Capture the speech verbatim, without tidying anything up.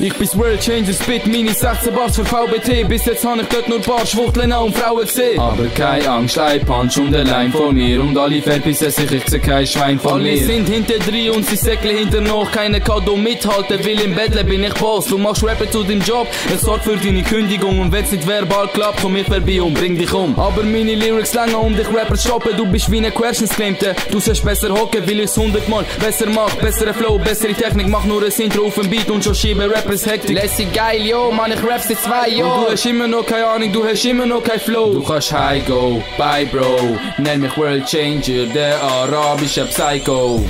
Ich bin's World Changes Bit, meine sechzehn Bars für V B T. Bis jetzt hab ich dort nur paar Schwuchteln und Frauen gesehen. Aber keine Angst, ein Punch und allein vor mir. Und alle verbissen sich, ich seh kein Schwein von mir. Alle sind hinter drei und sie säckeln hinter noch. Keiner kann da mithalten, weil im Bettle bin ich Boss. Du machst Rapper zu deinem Job, es sorgt für deine Kündigung. Und wenn's nicht verbal klappt, komm mir vorbei und bring dich um. Aber meine Lyrics länger um dich Rapper stoppen. Du bist wie ein Querschnittsgelähmter. Du sollst besser hocken, weil ich's hundertmal besser mach. Bessere Flow, bessere Technik, mach nur ein Intro auf dem Beat und schon schiebe Rapper. Lässig geil, yo, man, ich rap seit zwei Jahren. Und du hast immer noch keine Ahnung, du hast immer noch kein Flow. Du kannst high go, bye bro. Nenn mich Worldchanger, der arabische Psycho.